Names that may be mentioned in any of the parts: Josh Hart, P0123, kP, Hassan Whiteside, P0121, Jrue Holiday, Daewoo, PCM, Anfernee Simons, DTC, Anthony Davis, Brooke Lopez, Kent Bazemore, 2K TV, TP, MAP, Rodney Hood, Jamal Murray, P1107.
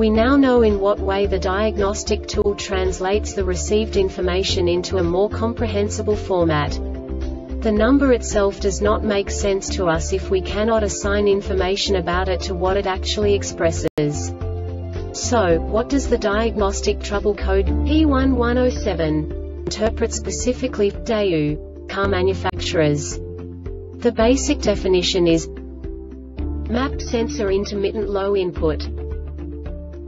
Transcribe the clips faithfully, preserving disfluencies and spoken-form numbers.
We now know in what way the diagnostic tool translates the received information into a more comprehensible format. The number itself does not make sense to us if we cannot assign information about it to what it actually expresses. So, what does the diagnostic trouble code P one one zero seven interpret specifically for Daewoo car manufacturers? The basic definition is MAP sensor intermittent low input.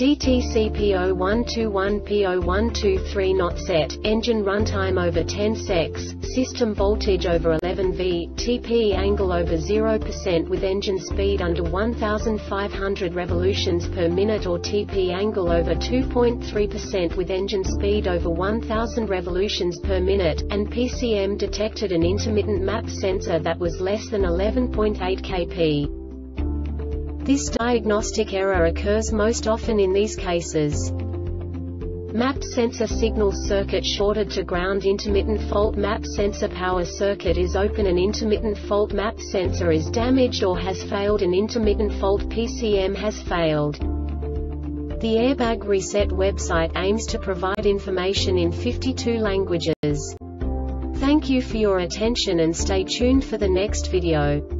D T C P zero one two one P zero one two three not set, engine runtime over ten seconds, system voltage over eleven volts, T P angle over zero percent with engine speed under one thousand five hundred revolutions per minute or T P angle over two point three percent with engine speed over one thousand revolutions per minute, and P C M detected an intermittent MAP sensor that was less than eleven point eight kP. This diagnostic error occurs most often in these cases. MAP sensor signal circuit shorted to ground. Intermittent fault. MAP sensor power circuit is open. An intermittent fault. MAP sensor is damaged or has failed. An intermittent fault. P C M has failed. The Airbag Reset website aims to provide information in fifty-two languages. Thank you for your attention and stay tuned for the next video.